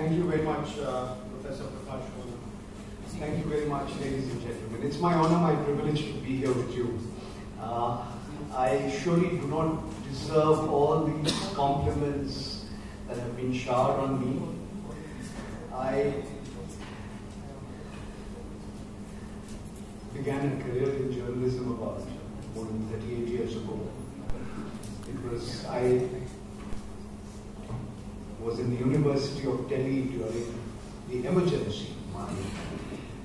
Thank you very much, Professor Prakash Kona. Thank you very much, ladies and gentlemen. It's my honor, my privilege to be here with you. I surely do not deserve all these compliments that have been showered on me. I began a career in journalism about more than 38 years ago. I was in the University of Delhi during the emergency. My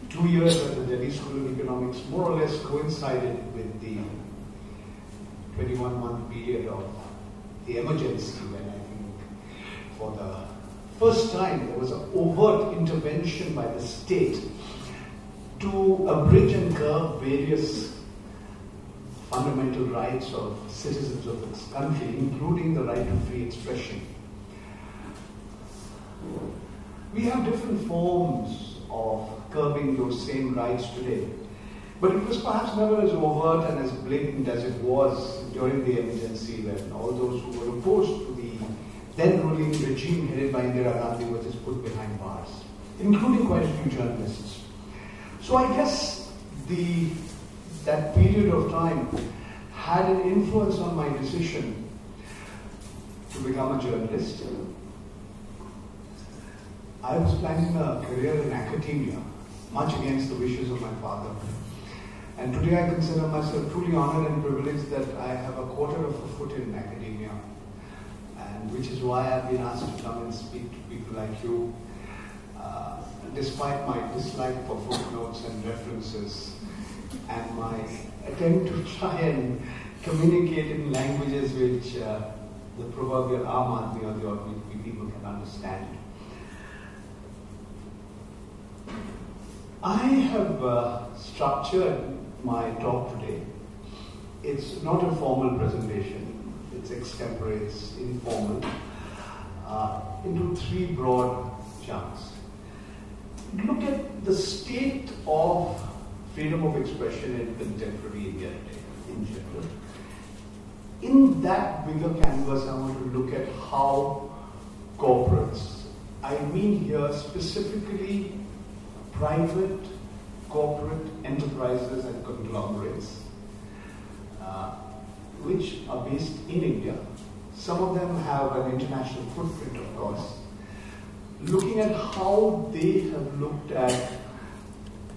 2 years at the Delhi School of Economics more or less coincided with the 21-month period of the emergency, when I think for the first time there was an overt intervention by the state to abridge and curb various fundamental rights of citizens of this country, including the right to free expression. We have different forms of curbing those same rights today, but it was perhaps never as overt and as blatant as it was during the emergency, when all those who were opposed to the then ruling regime headed by Indira Gandhi were just put behind bars, including quite a few journalists. So I guess that period of time had an influence on my decision to become a journalist. I was planning a career in academia, much against the wishes of my father. And today I consider myself truly honored and privileged that I have a quarter of a foot in academia, and which is why I've been asked to come and speak to people like you, despite my dislike for footnotes and references, and my attempt to try and communicate in languages which the proverbial aam aadmi or the ordinary people can understand. I have structured my talk today. It's not a formal presentation, it's extemporary, it's informal, into three broad chunks. Look at the state of freedom of expression in contemporary India today, in general. In that bigger canvas, I want to look at how corporates, I mean here specifically private corporate enterprises and conglomerates, which are based in India. Some of them have an international footprint, of course. Looking at how they have looked at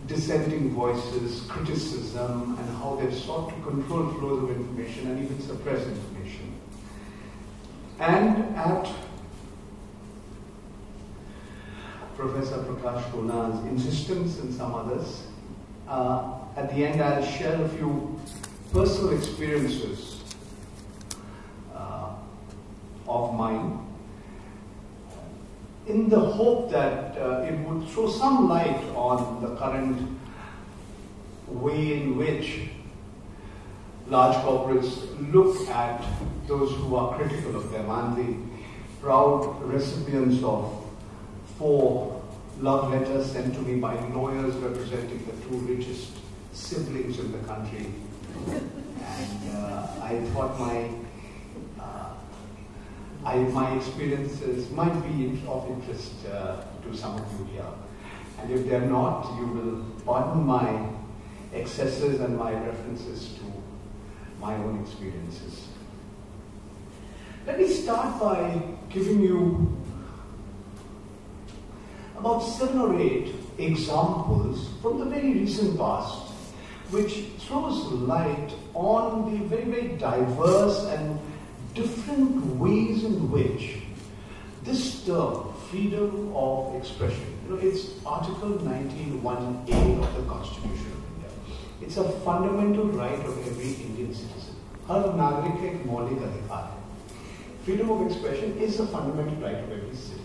dissenting voices, criticism, and how they've sought to control flows of information and even suppress information. And at Professor Prakash Kona's insistence and some others. At the end, I'll share a few personal experiences of mine, in the hope that it would throw some light on the current way in which large corporates look at those who are critical of them. I'm the proud recipients of 4 love letters sent to me by lawyers representing the 2 richest siblings in the country. And I thought my experiences might be of interest to some of you here. And if they're not, you will pardon my excesses and my references to my own experiences. Let me start by giving you about 7 or 8 examples from the very recent past, which throws light on the very, very diverse and different ways in which this term, freedom of expression, it's Article 19(1)(a) of the Constitution of India. It's a fundamental right of every Indian citizen. Har nagrik ek maulik adhikar hai. Freedom of expression is a fundamental right of every citizen.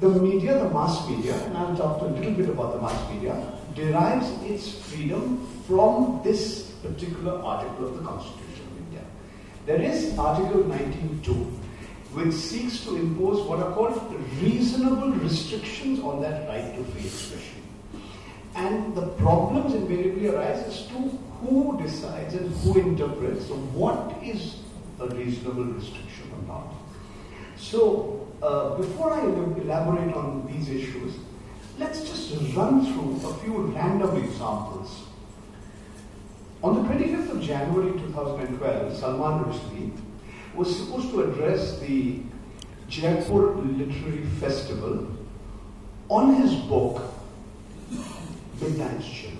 The media, the mass media, and I'll talk a little bit about the mass media, derives its freedom from this particular article of the Constitution of India. There is Article 19(2), which seeks to impose what are called reasonable restrictions on that right to free expression. And the problems invariably arise as to who decides and who interprets, so what is a reasonable restriction or not. So before I elaborate on these issues, let's just run through a few random examples. On the 25th of January 2012, Salman Rushdie was supposed to address the Jaipur Literary Festival on his book, Midnight's Children,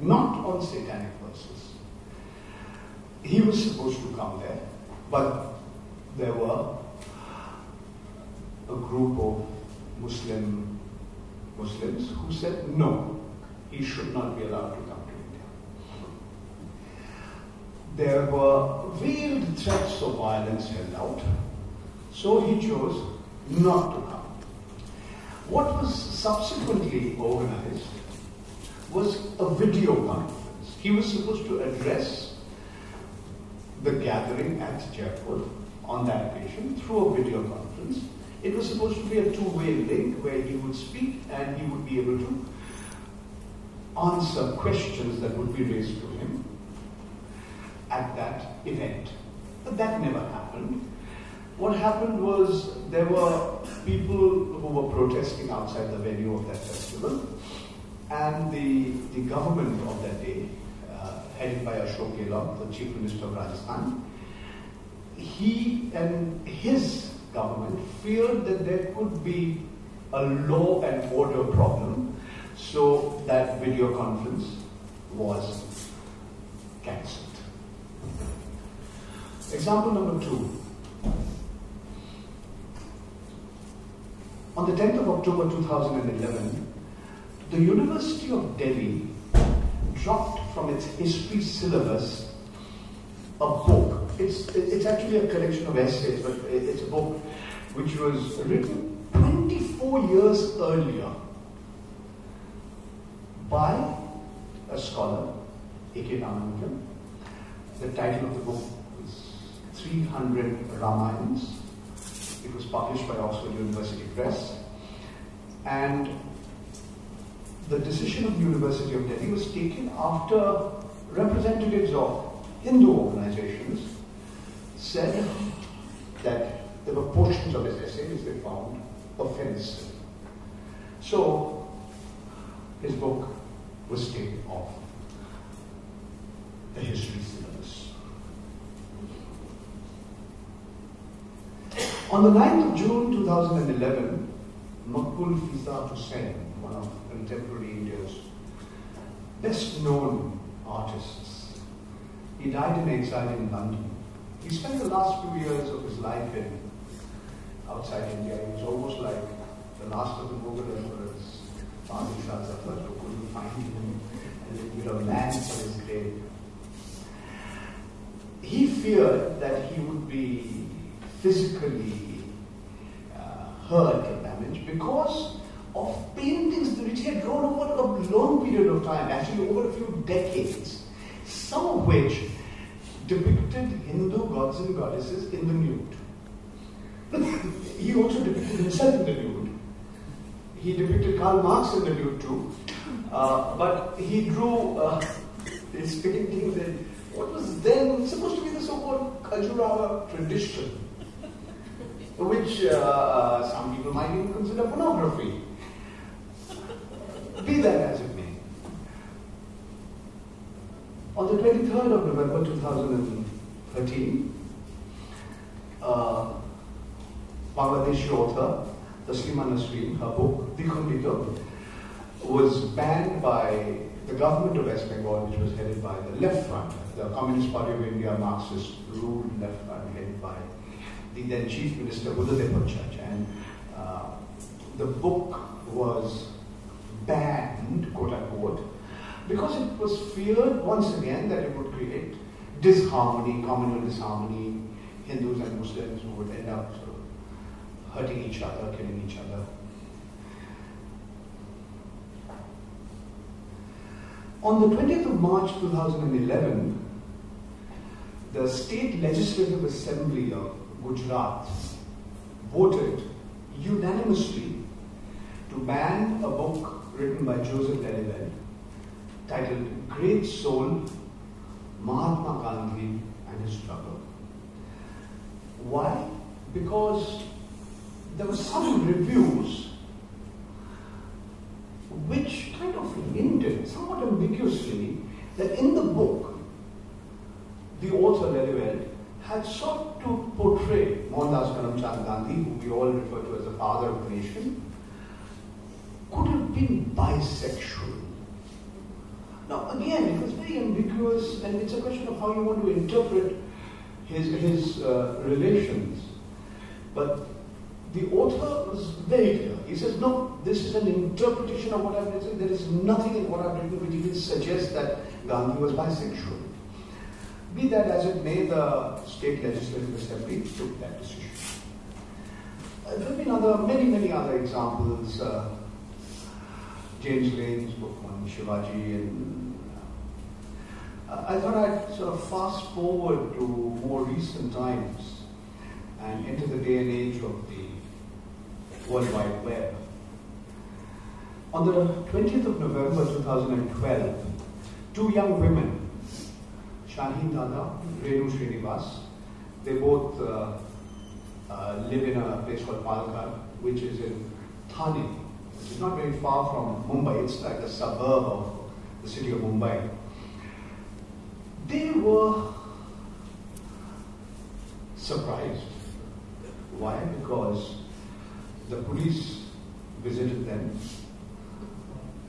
not on Satanic Verses. He was supposed to come there, but there were a group of Muslims who said, no, he should not be allowed to come to India. There were veiled threats of violence held out, so he chose not to come. What was subsequently organized was a video conference. He was supposed to address the gathering at Jaipur on that occasion through a video conference. It was supposed to be a two-way link where he would speak and he would be able to answer questions that would be raised to him at that event. But that never happened. What happened was there were people who were protesting outside the venue of that festival, and the government of that day, headed by Ashok Gehlot, the Chief Minister of Rajasthan, he and his government feared that there could be a law and order problem, so that video conference was cancelled. Example number two. On the 10th of October 2011, the University of Delhi dropped from its history syllabus a book. It's actually a collection of essays, but it's a book which was written 24 years earlier by a scholar, A.K. Ramanujan. The title of the book was 300 Ramayans. It was published by Oxford University Press. And the decision of the University of Delhi was taken after representatives of Hindu organizations said that there were portions of his essays they found offensive. So his book was taken off the history syllabus. On the 9th of June 2011, Maqbul Fida Husain, one of contemporary India's best known artists, he died in exile in London. He spent the last few years of his life outside India. He was almost like the last of the Mughal emperors. Bani Shah Zafar, who couldn't find him a little bit of land for his grave. He feared that he would be physically hurt or damaged because of paintings which he had drawn over a long period of time, actually over a few decades, some of which depicted Hindu gods and goddesses in the nude. He also depicted himself in the nude. He depicted Karl Marx in the nude too. But he drew his paintings in what was then supposed to be the so-called Khajuraho tradition, which some people might even consider pornography. Be that as it may. On the 23rd of November 2013, Bangladeshi author, the Srimana Srim, her book, Dikhun, was banned by the government of West Bengal, which was headed by the Left Front, the Communist Party of India Marxist ruled Left Front, headed by the then Chief Minister, and the book was banned, quote unquote, because it was feared, once again, that it would create disharmony, communal disharmony. Hindus and Muslims would end up sort of hurting each other, killing each other. On the 20th of March 2011, the State Legislative Assembly of Gujarat voted unanimously to ban a book written by Joseph Delibel, titled Great Soul, Mahatma Gandhi and His Struggle. Why? because there were some reviews which kind of hinted, somewhat ambiguously, that in the book, the author Delibel had sought to portray Mohandas Karamchand Gandhi, who we all refer to as the father of the nation, could have been bisexual. Now again, it was very ambiguous, and it's a question of how you want to interpret his relations. But the author was very clear. He says, no, this is an interpretation of what I've written. There is nothing in what I've written which even suggests that Gandhi was bisexual. Be that as it may, the State Legislative Assembly took that decision. There have been many other examples. James Lane's book on Shivaji, and I thought I'd sort of fast forward to more recent times and enter the day and age of the World Wide Web. On the 20th of November 2012, two young women, Shaheen Dada, Renu Srinivas, they both live in a place called Palakkad, which is in Thane. It's not very far from Mumbai, it's like a suburb of the city of Mumbai. They were surprised. Why? Because the police visited them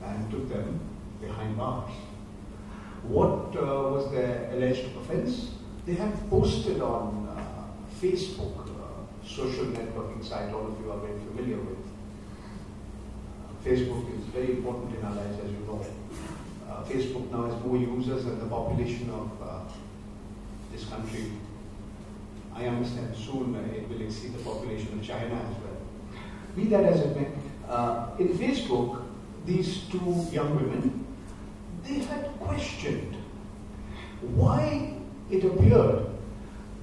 and took them behind bars. What was their alleged offense? They had posted on Facebook, social networking site all of you are very familiar with. Facebook is very important in our lives, as you know. Facebook now has more users than the population of this country. I understand soon it will exceed the population of China as well. Be that as it may, in Facebook, these two young women, they had questioned why it appeared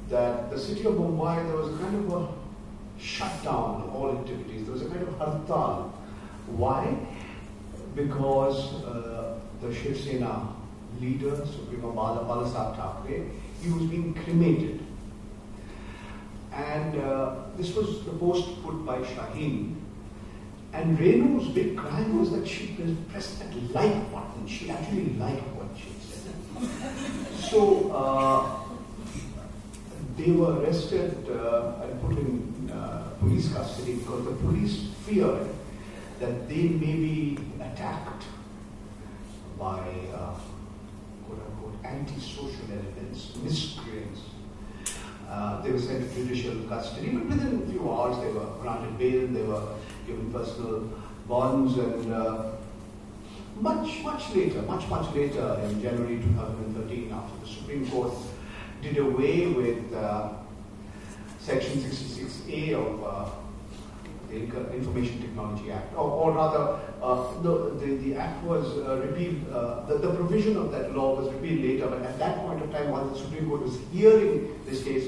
that the city of Mumbai, there was kind of a shutdown of all activities. There was a kind of hartal. Why? Because the Shiv Sena leader, Supremo Balasaheb Thakre, he was being cremated. And this was the post put by Shaheen. And Renu's big crime was that she pressed that like button. She actually liked what she said. So they were arrested and put in police custody because the police feared that they may be attacked by quote-unquote anti-social elements, miscreants. They were sent to judicial custody, but within a few hours they were granted bail, they were given personal bonds, and much later, in January 2013, after the Supreme Court did away with Section 66A of the Information Technology Act, or rather the act was repealed, the provision of that law was repealed later, but at that point of time, while the Supreme Court was hearing this case,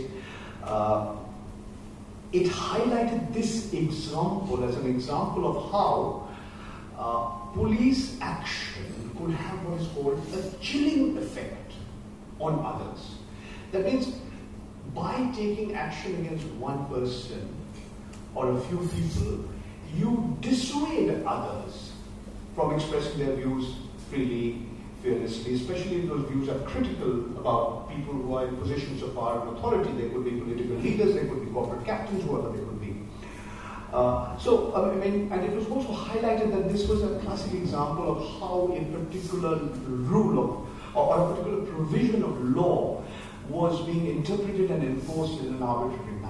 it highlighted this example as an example of how police action could have what is called a chilling effect on others. That means by taking action against one person or a few people, you dissuade others from expressing their views freely, fearlessly, especially if those views are critical about people who are in positions of power and authority. They could be political leaders, they could be corporate captains, whoever they could be. And it was also highlighted that this was a classic example of how a particular rule of, or a particular provision of law was being interpreted and enforced in an arbitrary manner.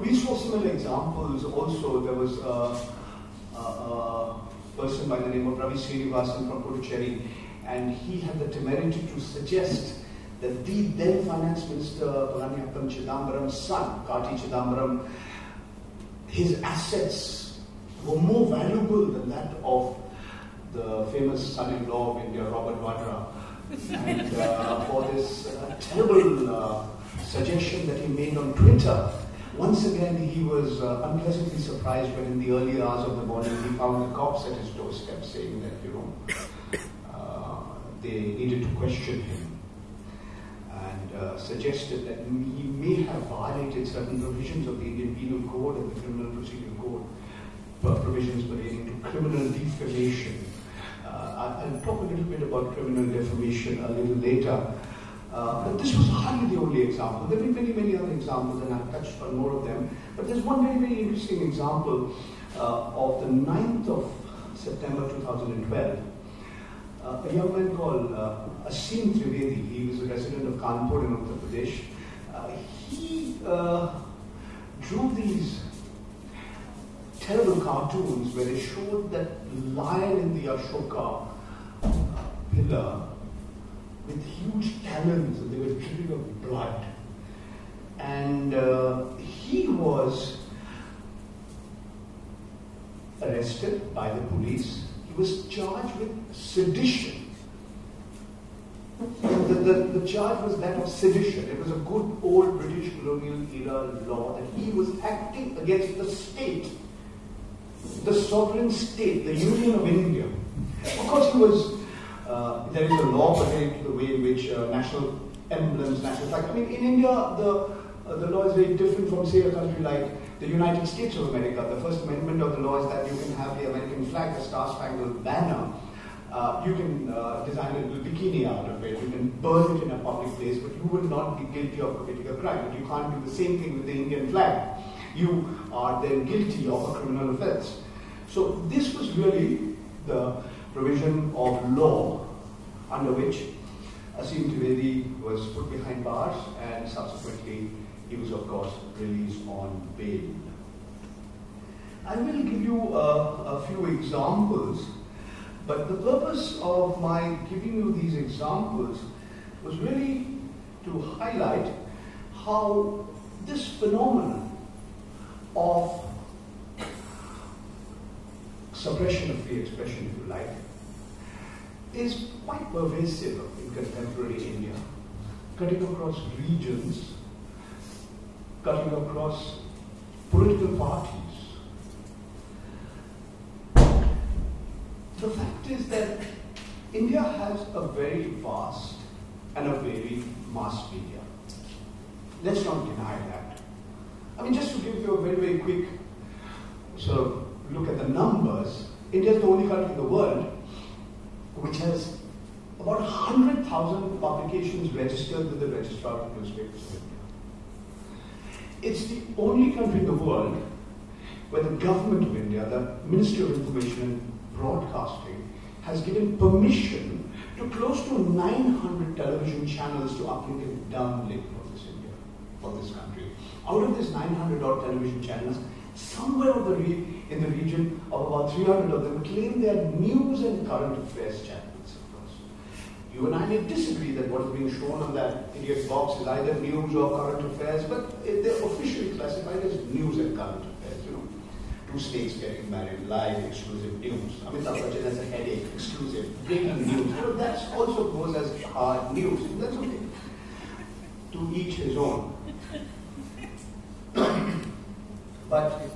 We saw similar examples also. There was a person by the name of Ravi Srinivasan from Puducherry, and he had the temerity to suggest that the then Finance Minister Puraniappan Chidambaram's son, Karthi Chidambaram, his assets were more valuable than that of the famous son-in-law of India, Robert Vadra. And for this terrible suggestion that he made on Twitter, once again, he was unpleasantly surprised when in the early hours of the morning he found the cops at his doorstep saying that, you know, they needed to question him. And suggested that he may have violated certain provisions of the Indian Penal Code and the Criminal Procedure Code, provisions relating to criminal defamation. I'll talk a little bit about criminal defamation a little later. But this was hardly the only example. There have been many, many other examples, and I've touched on more of them. But there's one very, very interesting example of the 9th of September 2012. A young man called Asim Trivedi, he was a resident of Kanpur in Uttar Pradesh. He drew these terrible cartoons where they showed that lion in the Ashoka pillar with huge cannons, and they were dripping of blood. And he was arrested by the police. He was charged with sedition. The charge was that of sedition. It was a good old British colonial era law that he was acting against the state, the sovereign state, the Union of India. Of course, he was. There is a law pertaining to the way in which national emblems, national flags. I mean, in India, the law is very different from, say, a country like the United States of America. The First Amendment of the law is that you can have the American flag, the Star-Spangled Banner. You can design a little bikini out of it. You can burn it in a public place, but you will not be guilty of a particular crime. And you can't do the same thing with the Indian flag. You are then guilty of a criminal offense. So this was really the provision of law under which Asim Trivedi was put behind bars, and subsequently he was, of course, released on bail. I will give you a few examples, but the purpose of my giving you these examples was really to highlight how this phenomenon of suppression of free expression, if you like, is quite pervasive in contemporary India, cutting across regions, cutting across political parties. The fact is that India has a very vast and a very mass media. Let's not deny that. I mean, just to give you a very, very quick sort of look at the numbers, India is the only country in the world which has about 100,000 publications registered with the Registrar of Newspapers of India. It's the only country in the world where the government of India, the Ministry of Information and Broadcasting, has given permission to close to 900 television channels to uplink and downlink for this country. Out of these 900 odd television channels, somewhere in the region of about 300 of them claim they are news and current affairs channels, of course. You and I may disagree that what is being shown on that idiot box is either news or current affairs, but they're officially classified as news and current affairs, you know. Two snakes getting married, live, exclusive news. I mean, Bachchan has a headache, exclusive, breaking news. So that's also goes as hard news. That's okay. To each his own. But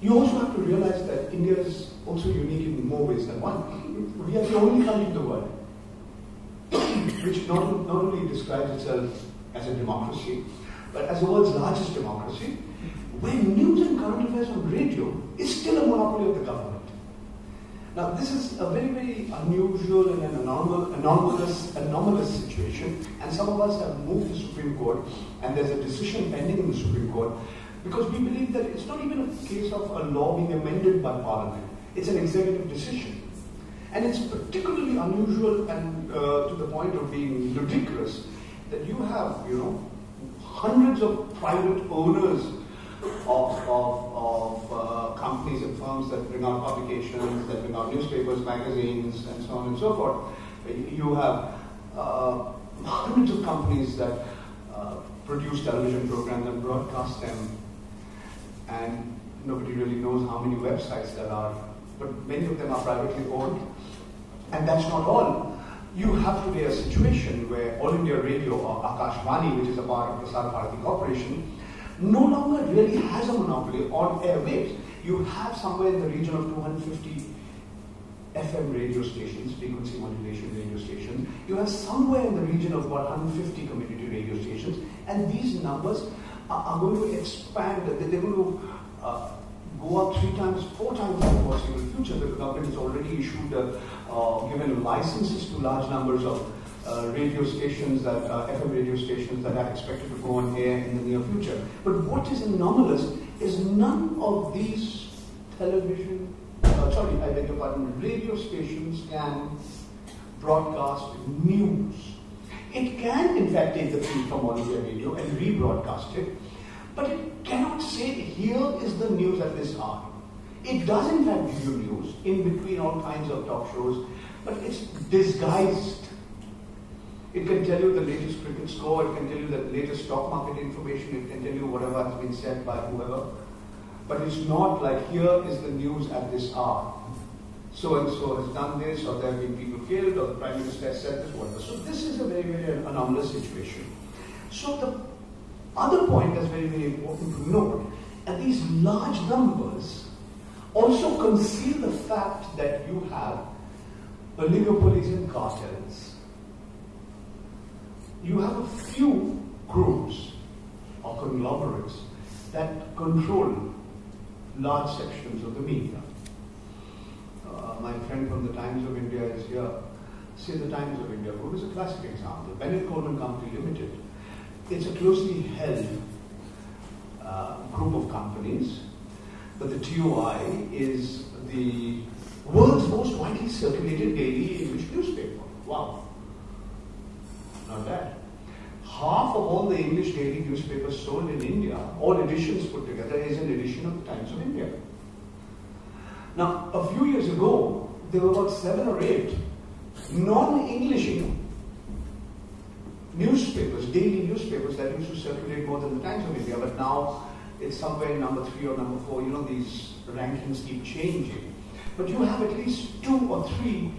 you also have to realize that India is also unique in more ways than one. We are the only country in the world which not only describes itself as a democracy, but as the world's largest democracy, where news and current affairs on radio is still a monopoly of the government. Now, this is a very, very unusual and an anomalous situation, and some of us have moved to the Supreme Court, and there's a decision pending in the Supreme Court, because we believe that it's not even a case of a law being amended by Parliament. It's an executive decision. And it's particularly unusual and to the point of being ludicrous that you have, you know, hundreds of private owners of companies and firms that bring out publications, that bring out newspapers, magazines, and so on and so forth. You have hundreds of companies that produce television programs and broadcast them. And nobody really knows how many websites there are, but many of them are privately owned. And that's not all. You have today a situation where All India Radio, or Akashvani, which is a part of Prasar Bharati Corporation, no longer really has a monopoly on airwaves. You have somewhere in the region of 250 FM radio stations, frequency modulation radio stations. You have somewhere in the region of about 150 community radio stations, and these numbers are going to expand. They're going to go up 3 times, 4 times in the possible future. The government has already issued, given licenses to large numbers of radio stations, that FM radio stations that are expected to go on air in the near future. But what is anomalous is none of these television, sorry, I beg your pardon, radio stations can broadcast news. It can, in fact, take the feed from on air radio and rebroadcast it. But it cannot say, here is the news at this hour. It does in fact give you news in between all kinds of talk shows, but it's disguised. It can tell you the latest cricket score, it can tell you the latest stock market information, it can tell you whatever has been said by whoever. But it's not like, here is the news at this hour. So and so has done this, or there have been people killed, or the Prime Minister has said this, whatever. So this is a very, very anomalous situation. So the other point that's very, very important to note, and these large numbers also conceal the fact that you have oligopolies and cartels. You have a few groups or conglomerates that control large sections of the media. My friend from the Times of India is here. Say the Times of India Group is a classic example. Bennett Coleman Company Limited. It's a closely held group of companies, but the TOI is the world's most widely circulated daily English newspaper. Wow, not bad. Half of all the English daily newspapers sold in India, all editions put together, is an edition of the Times of India. Now, a few years ago, there were about 7 or 8 non-English newspapers, daily newspapers that used to circulate more than the Times of India, but now it's somewhere in number 3 or number 4, you know, these rankings keep changing. But you have at least 2 or 3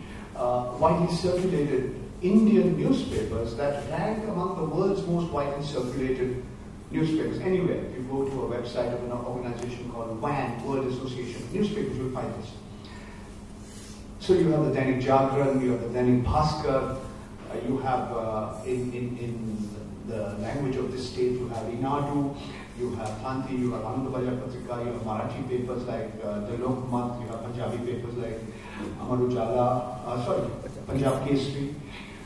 widely circulated Indian newspapers that rank among the world's most widely circulated newspapers. Anywhere, if you go to a website of an organization called WAN, World Association of Newspapers, you'll find this. So you have the Dainik Jagran, you have the Dainik Bhaskar, you have, in the language of this state, you have Inadu, you have Kranti, you have Anandabhaja Patrika, you have Marathi papers like the Lokmat, you have Punjabi papers like Amar Ujala, Punjab Kesari.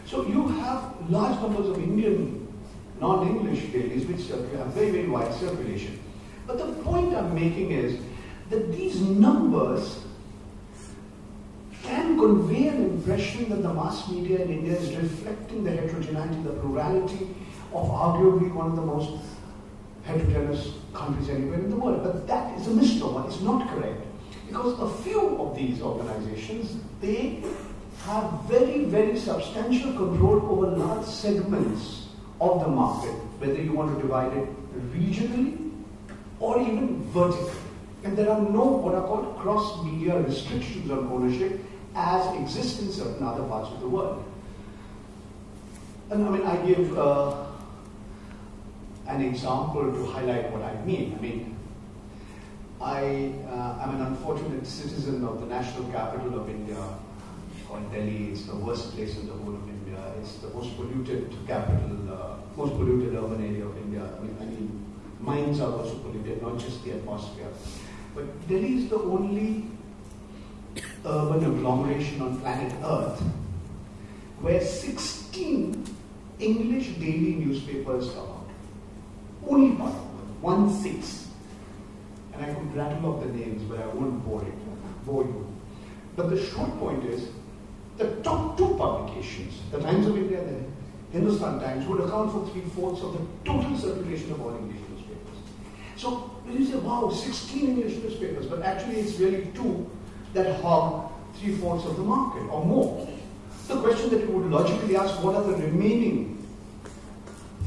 So you have large numbers of Indian non-English dailies which have very, very wide circulation. But the point I'm making is that these numbers can convey an impression that the mass media in India is reflecting the heterogeneity, the plurality of arguably one of the most heterogeneous countries anywhere in the world. But that is a misnomer, it's not correct. Because a few of these organizations, they have very, very substantial control over large segments of the market, whether you want to divide it regionally or even vertically. And there are no what are called cross-media restrictions on ownership as exist in certain other parts of the world. And I mean, I give an example to highlight what I mean. I am an unfortunate citizen of the national capital of India, called Delhi. It's the worst place in the whole of India. It's the most polluted capital, most polluted urban area of India. I mean, mines are also polluted, not just the atmosphere. But Delhi is the only urban agglomeration on planet Earth where 16 English daily newspapers come out. Only part of them, 1-6. And I could rattle off the names, but I won't bore you. But the short point is, the top 2 publications, the Times of India and the Hindustan Times, would account for 3/4 of the total circulation of all English newspapers. So when you say, wow, 16 English newspapers, but actually it's really 2 that hog 3/4 of the market or more. The question that you would logically ask, what are the remaining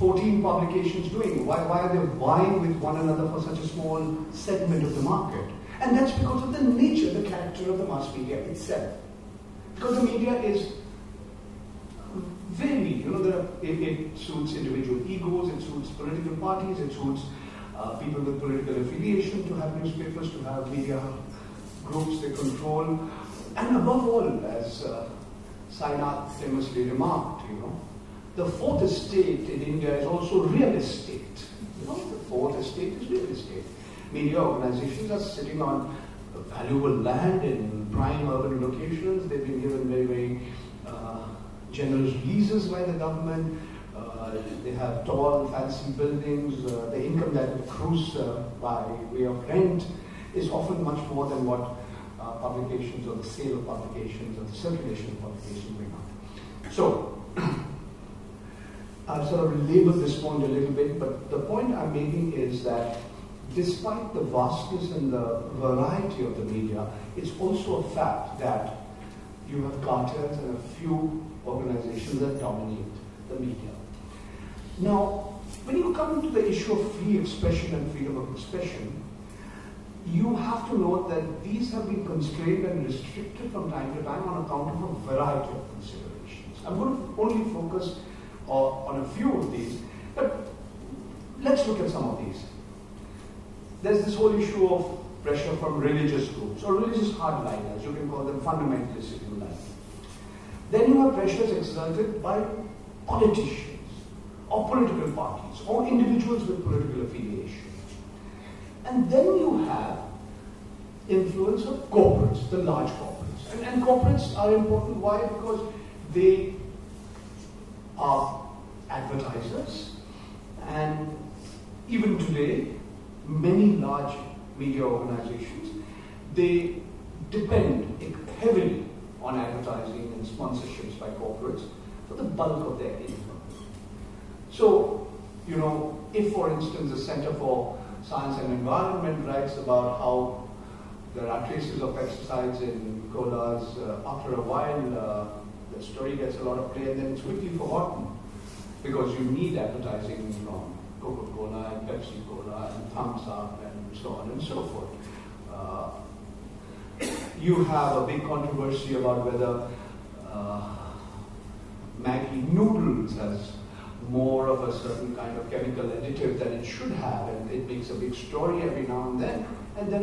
14 publications doing? Why are they vying with one another for such a small segment of the market? And that's because of the nature, the character of the mass media itself. Because the media is varied, you know, it suits individual egos, it suits political parties, it suits people with political affiliation to have newspapers, to have media groups they control. And above all, as Sayadaw famously remarked, you know, the fourth estate in India is also real estate. You know, the fourth estate is real estate. Media organizations are sitting on valuable land in prime urban locations. They've been given very, very generous leases by the government. They have tall, fancy buildings. The income that accrues by way of rent is often much more than what publications or the sale of publications or the circulation of publications bring out. So, I've sort of labeled this point a little bit, but the point I'm making is that despite the vastness and the variety of the media, it's also a fact that you have cartels and a few organizations that dominate the media. Now, when you come to the issue of free expression and freedom of expression, you have to note that these have been constrained and restricted from time to time on account of a variety of considerations. I'm going to only focus on a few of these, but let's look at some of these. There's this whole issue of pressure from religious groups, or religious hardliners, you can call them fundamentalists if you like. Then you have pressures exerted by politicians, or political parties, or individuals with political affiliation. And then you have influence of corporates, the large corporates. And corporates are important. Why? Because they are advertisers. And even today, many large media organizations, they depend heavily on advertising and sponsorships by corporates for the bulk of their income. So, you know, if for instance the Center for Science and Environment writes about how there are traces of pesticides in colas, after a while the story gets a lot of play and then it's quickly forgotten because you need advertising from Coca-Cola and Pepsi Cola and Thumbs Up and so on and so forth. You have a big controversy about whether Maggie noodles has more of a certain kind of chemical additive than it should have, and it makes a big story every now and then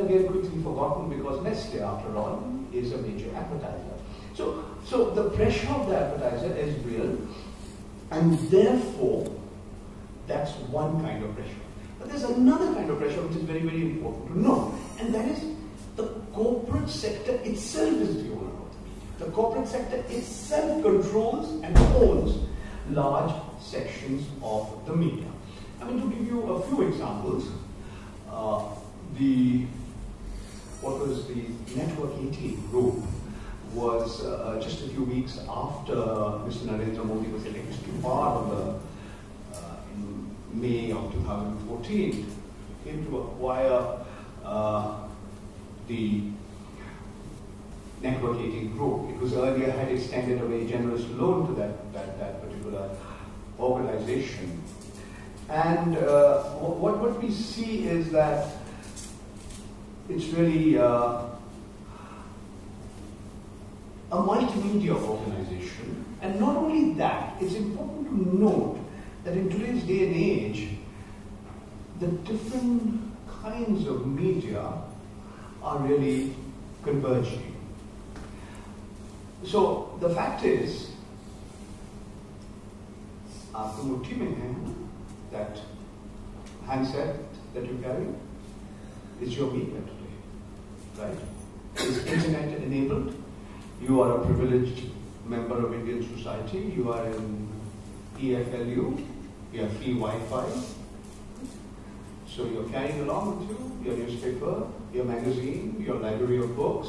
again quickly forgotten because Nestle, after all, is a major advertiser. So the pressure of the advertiser is real, and therefore that's one kind of pressure. But there's another kind of pressure which is very, very important to know, and that is the corporate sector itself is the owner of the media. The corporate sector itself controls and owns large sections of the media. I mean, to give you a few examples, the Network 18 group was just a few weeks after Mr. Narendra Modi was elected to power in May of 2014, came to acquire the Network 18 group. It was earlier had extended a very generous loan to that particular organization. And what we see is that it's really a multimedia organization. And not only that, it's important to note that in today's day and age, the different kinds of media are really converging. So the fact is, आपको मुट्ठी में है that handset that you carry is your media today, right? It's internet enabled. You are a privileged member of Indian society. You are in EFLU. You have free Wi-Fi. So you're carrying along with you your newspaper, your magazine, your library of books,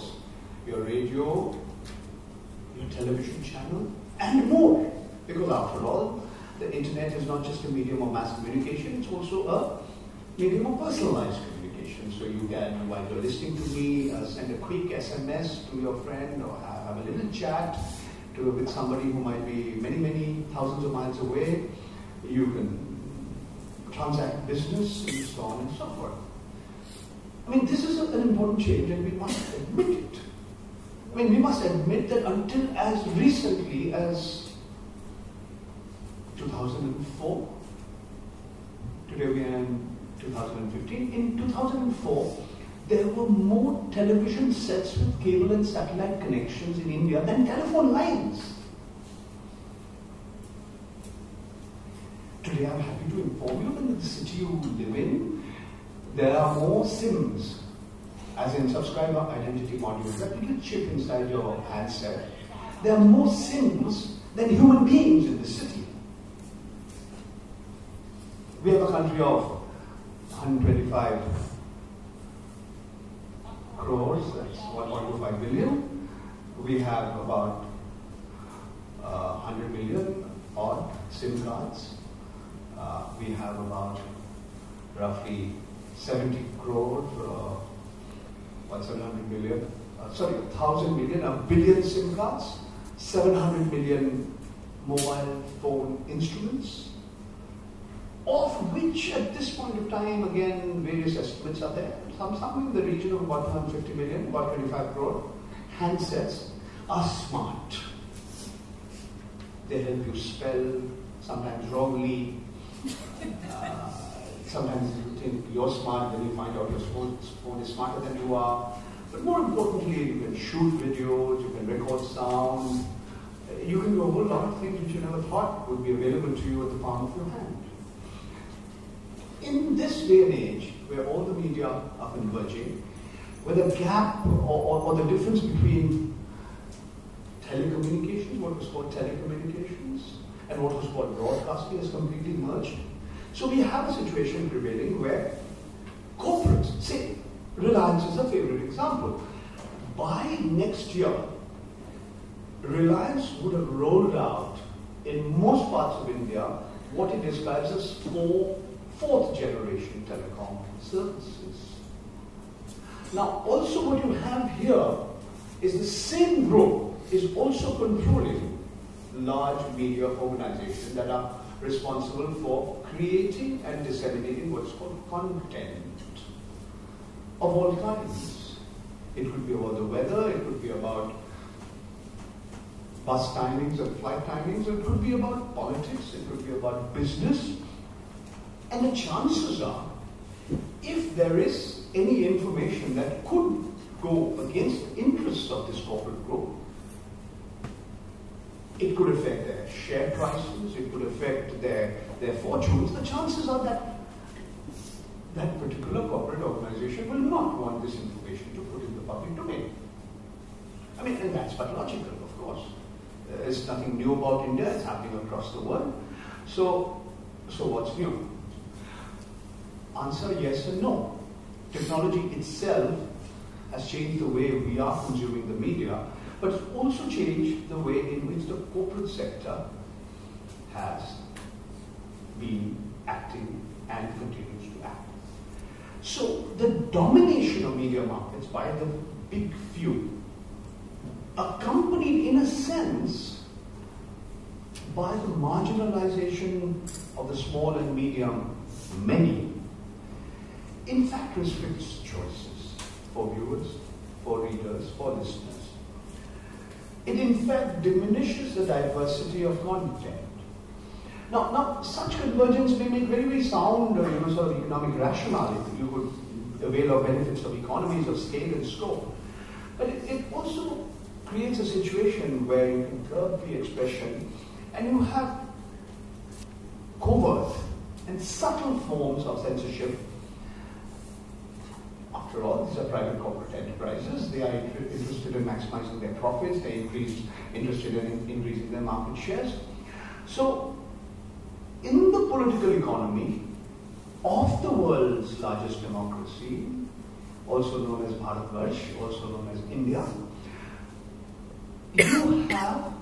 your radio, your television channel, and more. Because after all, the internet is not just a medium of mass communication, it's also a medium of personalized communication. So you can, while you're listening to me, send a quick SMS to your friend or have a little chat with somebody who might be many, many thousands of miles away. You can transact business and so on and so forth. I mean, this is an important change and we must admit it. I mean, we must admit that until as recently as 2004, today we are in 2015, in 2004 there were more television sets with cable and satellite connections in India than telephone lines. Today I'm happy to inform you that in the city you live in, there are more SIMs, as in subscriber identity module, that little chip inside your handset. There are more SIMs than human beings in this city. We have a country of 125 crores, that's 1.25 billion. We have about 100 million odd SIM cards. We have about roughly 70 crores, 700 million, sorry, 1,000 million, a billion SIM cards, 700 million mobile phone instruments, of which at this point of time, again, various estimates are there. Some in the region of about 150 million, about 25 crore handsets are smart. They help you spell, sometimes wrongly. Sometimes you think you're smart, then you find out your phone is smarter than you are. But more importantly, you can shoot videos, you can record sound. You can do a whole lot of things which you never thought would be available to you at the palm of your hand. In this day and age, where all the media are converging, where the gap or the difference between telecommunications, what was called telecommunications, and what was called broadcasting has completely merged. So we have a situation prevailing where corporates, say, Reliance is a favorite example. By next year, Reliance would have rolled out in most parts of India what it describes as fourth generation telecom services. Now, also what you have here is the same group is also controlling large media organizations that are responsible for creating and disseminating what's called content of all kinds. It could be about the weather, it could be about bus timings and flight timings, it could be about politics, it could be about business. And the chances are, if there is any information that could go against the interests of this corporate group, it could affect their share prices, it could affect their fortunes. The chances are that that particular corporate organization will not want this information to put in the public domain. I mean, and that's pathological, of course. It's nothing new about India, it's happening across the world. So what's new? Answer yes and no. Technology itself has changed the way we are consuming the media, but it's also changed the way in which the corporate sector has been acting and continues to act. So the domination of media markets by the big few, accompanied in a sense by the marginalization of the small and medium many, in fact restricts choices for viewers, for readers, for listeners. It in fact diminishes the diversity of content. Now such convergence may make very, very sound sort of economic rationale. You could avail of benefits of economies of scale and scope. But it also creates a situation where you can curb the expression and you have covert and subtle forms of censorship. After all, these are private corporate enterprises. They are interested in maximizing their profits. They are interested in increasing their market shares. So, in the political economy of the world's largest democracy, also known as Bharatvarsh, also known as India, you have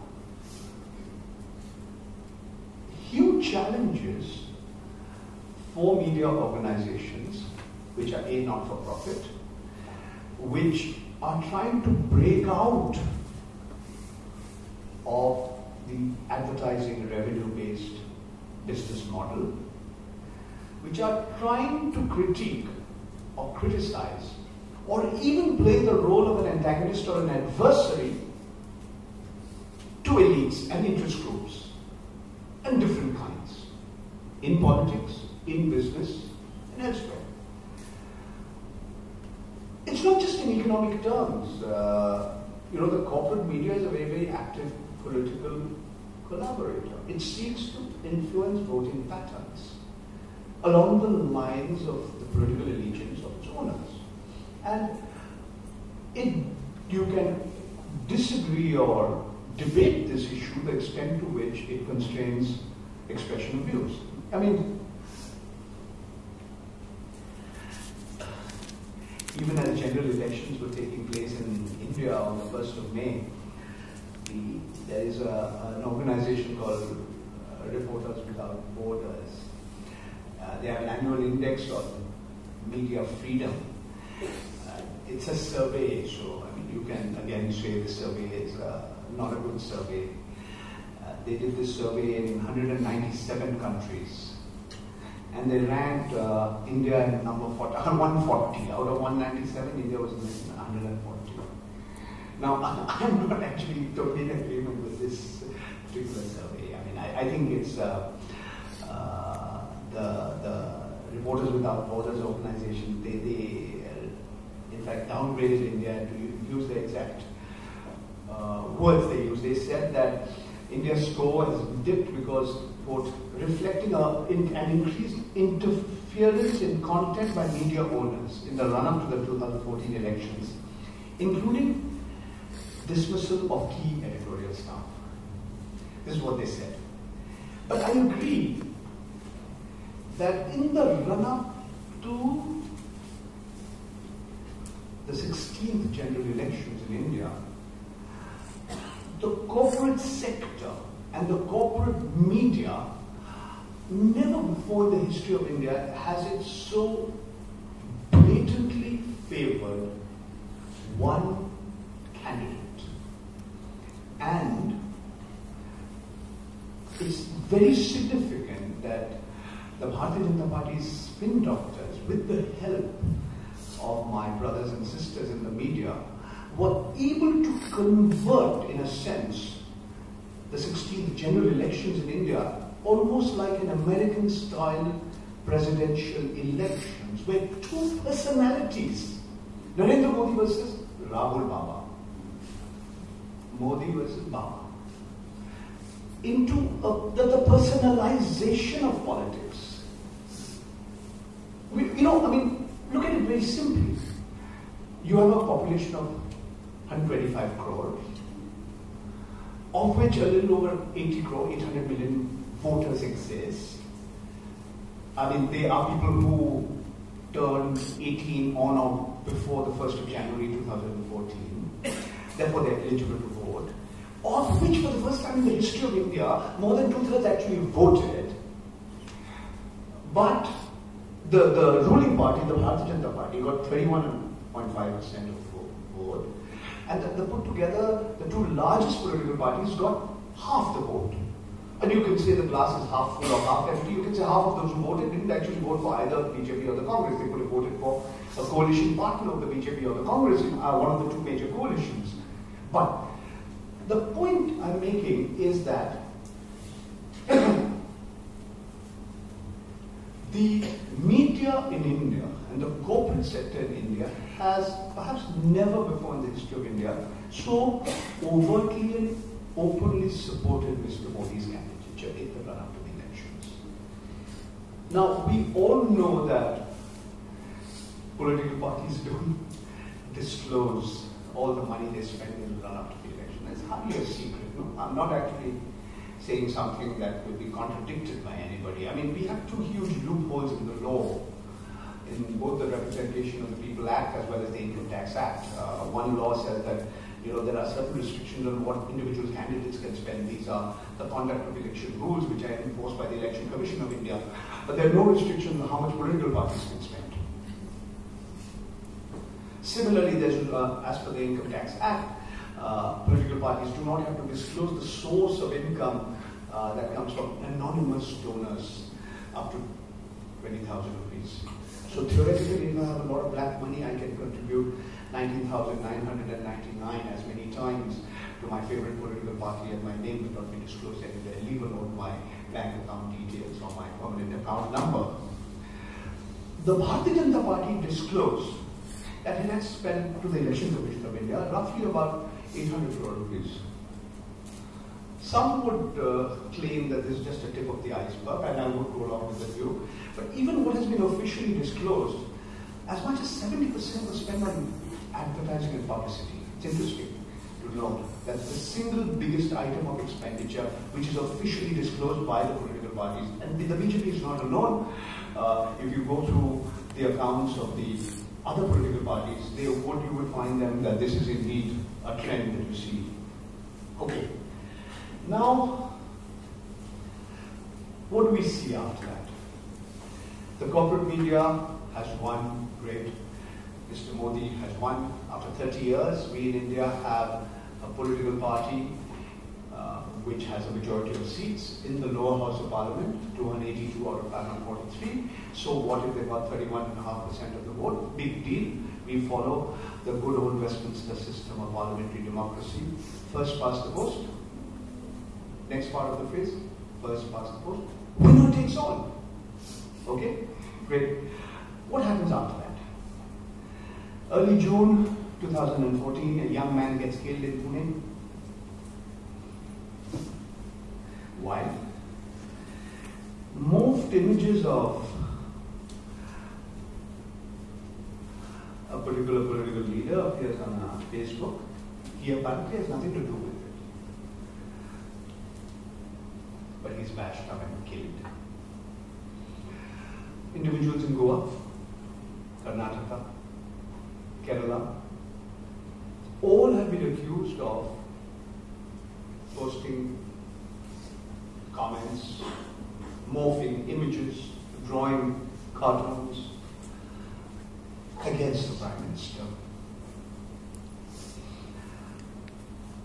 huge challenges for media organizations which are A, not-for-profit, which are trying to break out of the advertising revenue-based business model, which are trying to critique or criticize or even play the role of an antagonist or an adversary to elites and interest groups and different kinds in politics, in business, and elsewhere. economic terms. The corporate media is a very, very active political collaborator. It seeks to influence voting patterns along the lines of the political allegiance of its owners. And you can disagree or debate this issue, the extent to which it constrains expression of views. I mean, even as general elections were taking place in India on the 1st of May, there is an organization called Reporters Without Borders. They have an annual index on media freedom. It's a survey, so I mean, you can again say the survey is not a good survey. They did this survey in 197 countries, and they ranked India in number 140. Out of 197, India was in 140. Now, I'm not actually totally in agreement with this particular survey. I mean, I think it's the Reporters Without Borders organization. They in fact downgraded India, and to use the exact words they used, they said that India's score has dipped because, quote, reflecting an increased interference in content by media owners in the run-up to the 2014 elections, including dismissal of key editorial staff. This is what they said. But I agree that in the run-up to the 16th general elections in India, the corporate sector and the corporate media, never before in the history of India has it so blatantly favored one candidate. And it's very significant that the Bharatiya Janata Party's spin doctors, with the help of my brothers and sisters in the media, were able to convert, in a sense, the 16th general elections in India almost like an American-style presidential elections, where two personalities, Narendra Modi versus Rahul Baba, Modi versus Baba, into the personalization of politics. Look at it very simply. You have a population of 125 crores, of which a little over 800 million voters exist. I mean, they are people who turned 18 on or before the 1st of January 2014. Therefore, they're eligible to vote. Of which, for the first time in the history of India, more than 2/3 actually voted. But the ruling party, the Bharatiya Janata Party, got 31.5% of vote. And put together, the two largest political parties got half the vote. And you can say the glass is half full or half empty. You can say half of those who voted didn't actually vote for either BJP or the Congress. They could have voted for a coalition partner of the BJP or the Congress, one of the two major coalitions. But the point I'm making is that the media in India and the corporate sector in India has perhaps never before in the history of India so overtly and openly supported Mr. Modi's candidature in the run-up to the elections. Now, we all know that political parties don't disclose all the money they spend in the run-up to the election. That's hardly a secret. No? I'm not actually saying something that will be contradicted by anybody. I mean, we have two huge loopholes in the law, in both the Representation of the People Act as well as the Income Tax Act. One law says that there are certain restrictions on what individual candidates can spend. These are the conduct of election rules which are enforced by the Election Commission of India. But there are no restrictions on how much political parties can spend. Similarly, as per the Income Tax Act, political parties do not have to disclose the source of income that comes from anonymous donors up to 20,000 rupees. So theoretically, if I have a lot of black money, I can contribute 19,999 as many times to my favorite political party, and my name will not be disclosed anywhere, leave alone my bank account details or my permanent account number. The Bharatiya Janata Party disclosed and he had spent to the Election Commission of India roughly about 800 crore rupees. Some would claim that this is just a tip of the iceberg, and I would go along with the view. But even what has been officially disclosed, as much as 70% was spent on advertising and publicity. It's interesting to note that the single biggest item of expenditure which is officially disclosed by the political parties, and the BJP is not alone. If you go through the accounts of the other political parties, you would find them that this is indeed a trend that you see. Okay. Now, what do we see after that? The corporate media has won great. Mr. Modi has won. After 30 years, we in India have a political party which has a majority of seats in the lower house of parliament, 282 out of 543. So what if they got 31.5% of the vote? Big deal. We follow the good old Westminster system of parliamentary democracy. First past the post. Next part of the phrase, first past the post. Winner takes all. Okay? Great. What happens after that? Early June 2014, a young man gets killed in Pune. Why? Morphed images of a particular political leader appears on Facebook. He apparently has nothing to do with it. But he's bashed up and killed. Individuals in Goa, Karnataka, Kerala, all have been accused of posting comments, morphing images, drawing cartoons against the Prime Minister.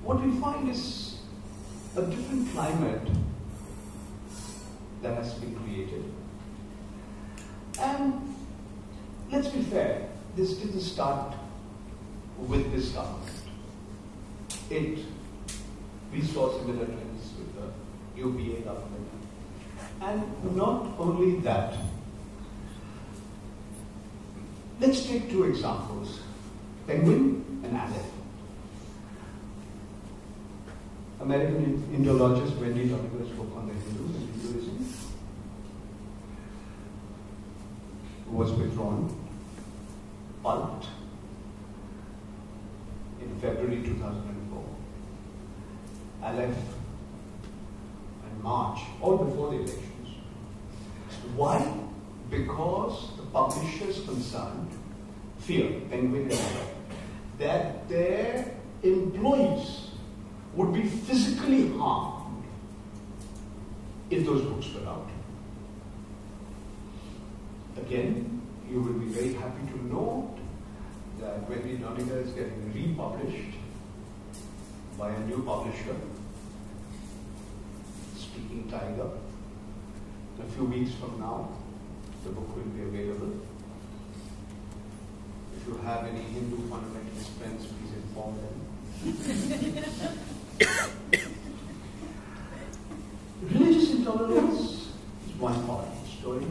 What we find is a different climate that has been created. And let's be fair, this didn't start with this government. We saw similar trends with the UPA government. And not only that, let's take two examples, Penguin and Aleph. American Indologist Wendy Donovan spoke on the Hindus and Hinduism, who was withdrawn. Pulped in February 2004. Aleph and March, all before the elections. Why? Because the publishers concerned fear, Penguin and Aleph, that their employees would be physically harmed if those books were out. Again, you will be very happy to note that Wendy Donica is getting republished by a new publisher, Speaking Tiger. A few weeks from now, the book will be available. If you have any Hindu fundamentalist friends, please inform them. Religious intolerance is one part of the story.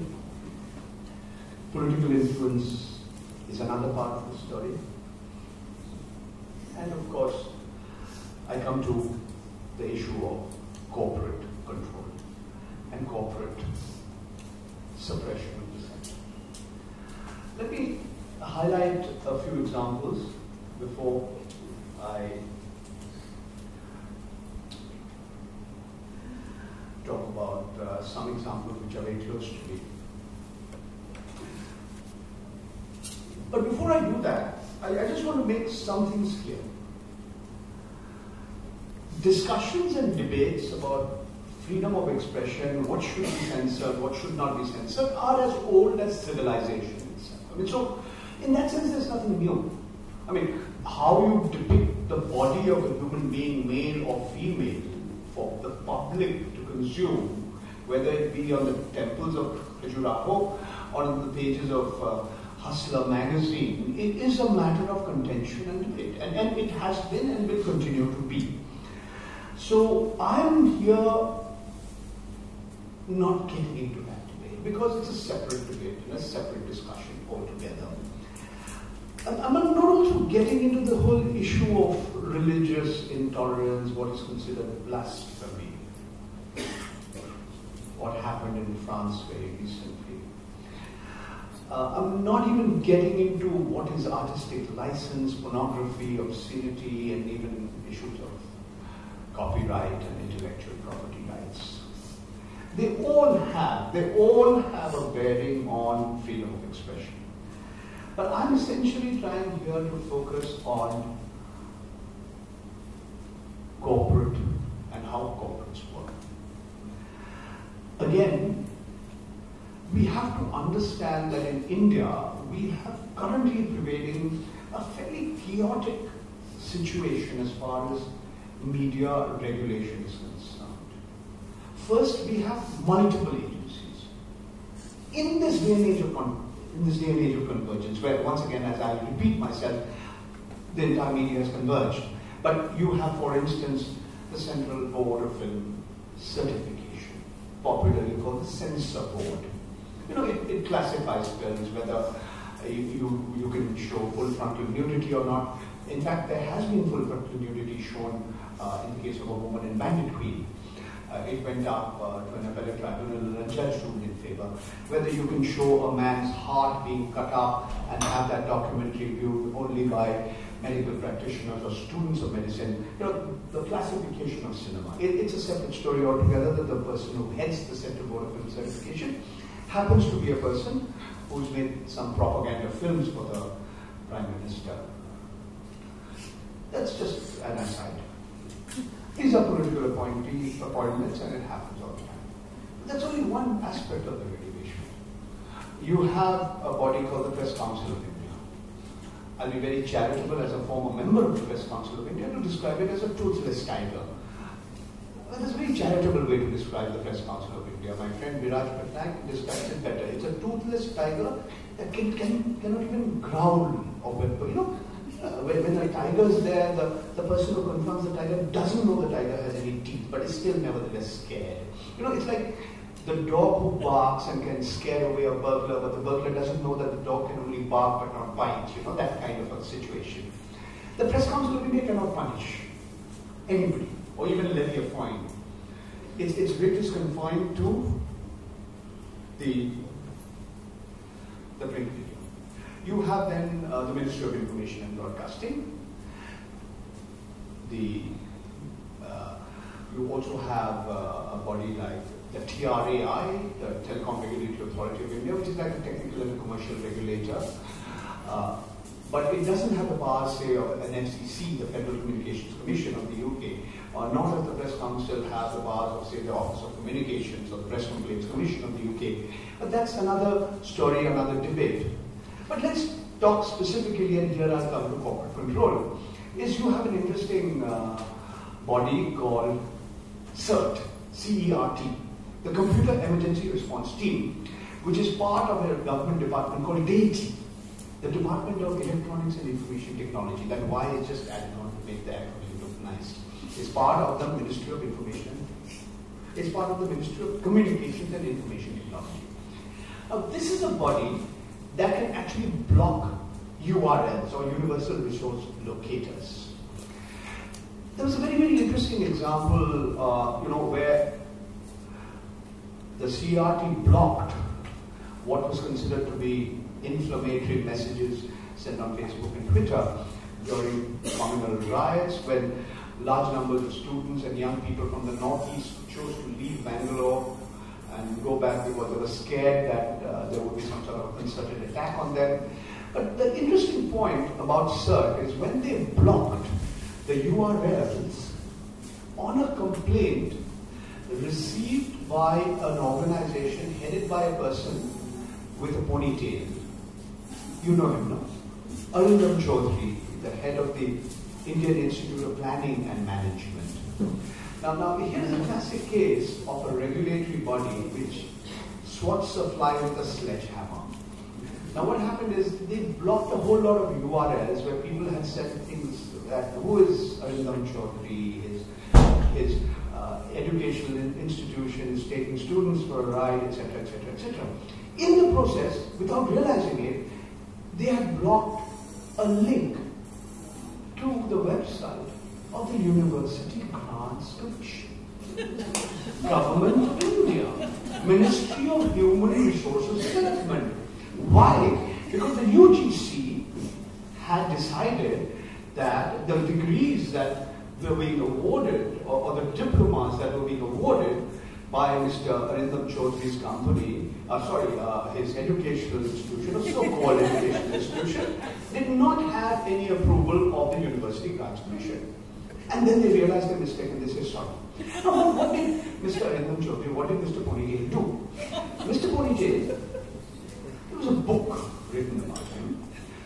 Political influence is another part of the story. And of course, I come to the issue of corporate control and corporate suppression of dissent. Let me highlight a few examples before I talk about some examples which are very close to me. But before I do that, I just want to make some things clear. Discussions and debates about freedom of expression, what should be censored, what should not be censored, are as old as civilization itself. I mean, so in that sense, there's nothing new. I mean, how you depict the body of a human being, male or female, for the public to consume, whether it be on the temples of Khajuraho or on the pages of Hustler magazine, it is a matter of contention and debate, and it has been and will continue to be. So I'm here not getting into that debate because it's a separate debate and a separate discussion altogether. Among not also getting into the whole issue of religious intolerance, what is considered blasphemy, what happened in France very recently. I'm not even getting into what is artistic license, pornography, obscenity, and even issues of copyright and intellectual property rights. They all have a bearing on freedom of expression. But I'm essentially trying here to focus on corporate and how corporates work. Again, we have to understand that in India, we have currently prevailing a fairly chaotic situation as far as media regulation is concerned. First, we have multiple agencies. In this day and age of convergence, where once again, as I repeat myself, the entire media has converged. But you have, for instance, the Central Board of Film Certification, popularly called the Censor Board. You know, it classifies films, whether you can show full frontal nudity or not. In fact, there has been full frontal nudity shown in the case of a woman in Bandit Queen. It went up to an appellate tribunal and a judge ruled in favor. Whether you can show a man's heart being cut up and have that documentary viewed only by medical practitioners or students of medicine, you know, the classification of cinema. It's a separate story altogether that the person who heads the Central Board of Film Certification happens to be a person who's made some propaganda films for the Prime Minister. That's just an aside. These are political appointments and it happens all the time. But that's only one aspect of the regulation. You have a body called the Press Council of India. I'll be very charitable as a former member of the Press Council of India to describe it as a toothless tiger. Well, there's a very charitable way to describe the Press Council of India. My friend Viraj Patnaik describes it better. It's a toothless tiger that cannot even growl or whimper. You know, when the tiger is there, the person who confronts the tiger doesn't know the tiger has any teeth, but is still nevertheless scared. You know, it's like the dog who barks and can scare away a burglar, but the burglar doesn't know that the dog can only bark but not bite. You know, that kind of a situation. The Press Council of India cannot punish anybody or even levy a fine. Its writ is confined to the print media. You have then the Ministry of Information and Broadcasting. You also have a body like the TRAI, the Telecom Regulatory Authority of India, which is like a technical and commercial regulator. But it doesn't have the power, say, of an FCC, the Federal Communications Commission of the UK, or nor does the Press Council have the power of, say, the Office of Communications or the Press Complaints Commission of the UK. But that's another story, another debate. But let's talk specifically, and here I'll come to corporate control, is you have an interesting body called CERT, C-E-R-T, the Computer Emergency Response Team, which is part of a government department called DEITI, the Department of Electronics and Information Technology. That's why it's just added on to make the acronym look nice. It's part of the Ministry of Information. It's part of the Ministry of Communications and Information Technology. Now, this is a body that can actually block URLs or Universal Resource Locators. There was a very, very interesting example, where the CRT blocked what was considered to be inflammatory messages sent on Facebook and Twitter during communal riots when large numbers of students and young people from the northeast chose to leave Bangalore and go back because they were scared that there would be some sort of concerted attack on them. But the interesting point about CERT is when they blocked the URLs on a complaint received by an organization headed by a person with a ponytail. You know him, no? Arindam Chaudhary, the head of the Indian Institute of Planning and Management. Now here's a classic case of a regulatory body which swats a fly with a sledgehammer. Now what happened is they blocked a whole lot of URLs where people had said things that who is Arindam Chaudhary, his educational institutions, taking students for a ride, etc., etc., etc. In the process, without realizing it, they had blocked a link to the website of the University Grants Commission, Government of India, Ministry of Human Resources Development. Why? Because the UGC had decided that the degrees that were being awarded, or the diplomas that were being awarded by Mr. Arindam Chaudhary's company, his educational institution, a so-called educational institution, did not have any approval of the University Grants Commission. And then they realized their mistake and they said, sorry. What did Mr. Arindam Chaudhary, what did Mr. Ponygale do? Mr. Ponygale, there was a book written about him,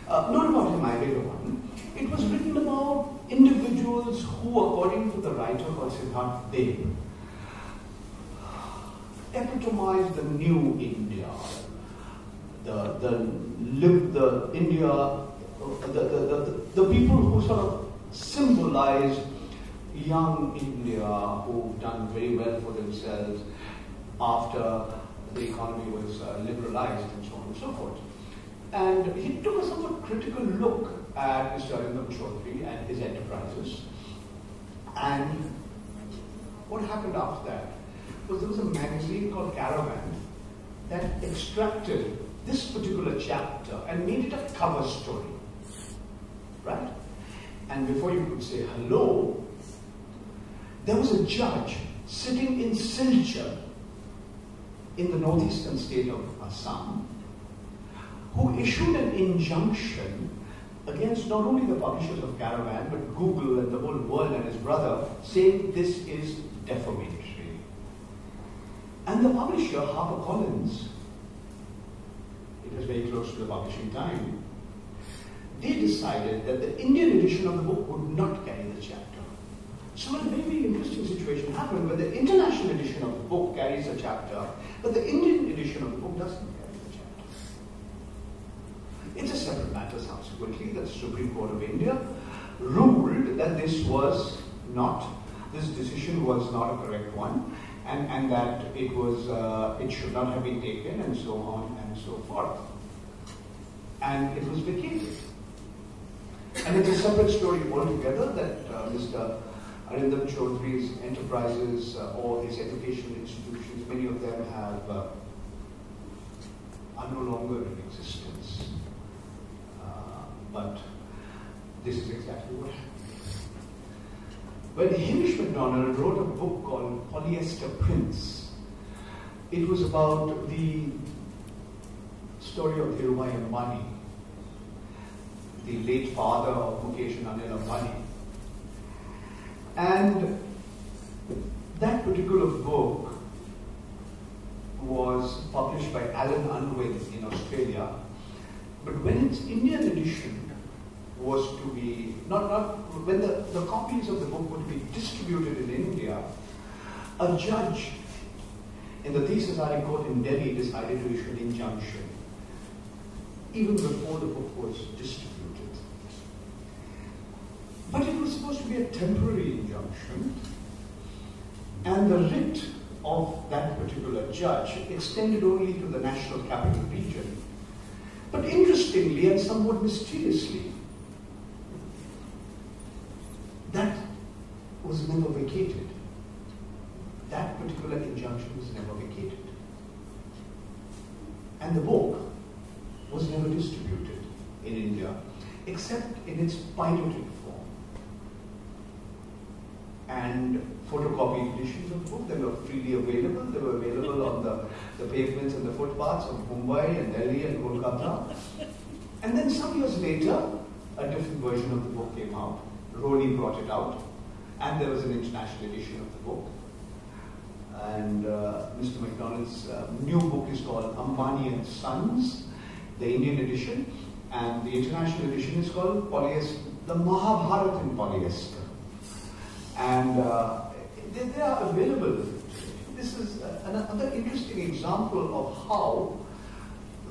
not about him, I read one. It was written about individuals who, according to the writer called Siddharth Deb, epitomized the new India, the people who sort of symbolized young India, who've done very well for themselves after the economy was liberalized and so on and so forth. And he took a somewhat critical look at Mr. Arindam Chaudhary and his enterprises. And what happened after that was there was a magazine called Caravan that extracted this particular chapter and made it a cover story, right? And before you could say hello, there was a judge sitting in Silchar in the northeastern state of Assam, who issued an injunction against not only the publishers of Caravan, but Google and the whole world and his brother, saying this is defamatory. And the publisher, HarperCollins, it was very close to the publishing time, they decided that the Indian edition of the book would not carry the chapter. So a very interesting situation happened when the international edition of the book carries a chapter, but the Indian edition of the book doesn't. It's a separate matter subsequently that the Supreme Court of India ruled that this decision was not a correct one, and that it was, it should not have been taken, and so on and so forth. And it was vacated. And it's a separate story altogether that Mr. Arindam Chaudhary's enterprises or his educational institutions, many of them have, are no longer in existence. But this is exactly what happened. When Hamish McDonald wrote a book called Polyester Prince, it was about the story of Dhirubhai Ambani, the late father of Mukesh and Anil Ambani. And that particular book was published by Alan Unwin in Australia. But when its Indian edition was to be, when the copies of the book would be distributed in India, a judge in the Tisazari court in Delhi decided to issue an injunction, even before the book was distributed. But it was supposed to be a temporary injunction, and the writ of that particular judge extended only to the National Capital Region. But interestingly and somewhat mysteriously, that was never vacated. That particular injunction was never vacated. And the book was never distributed in India, except in its pirated form. And photocopied editions of the book, they were freely available. They were available on the pavements and the footpaths of Mumbai and Delhi and Kolkata. And then some years later, a different version of the book came out. Roni brought it out. And there was an international edition of the book. And Mr. McDonald's new book is called Ambani and Sons, the Indian edition. And the international edition is called Polyester, the Mahabharata in Polyester. And they are available. This is another interesting example of how,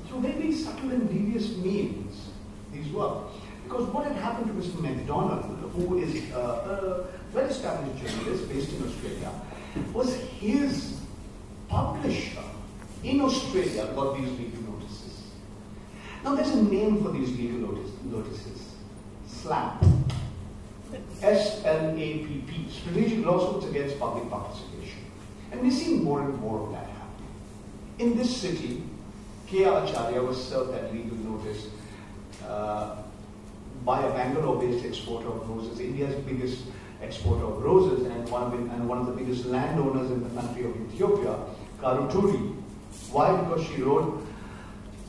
through very subtle and devious means, these work. Because what had happened to Mr. McDonald, who is a well-established journalist based in Australia, was his publisher in Australia got these review notices. Now there's a name for these legal notices. SLAP. SLAPP. Strategic Lawsuits Against Public Participation. And we see more and more of that happening. In this city, K.R. Acharya was served that legal notice by a Bangalore-based exporter of roses, India's biggest exporter of roses, and one of the biggest landowners in the country of Ethiopia, Karuturi. Why? Because she wrote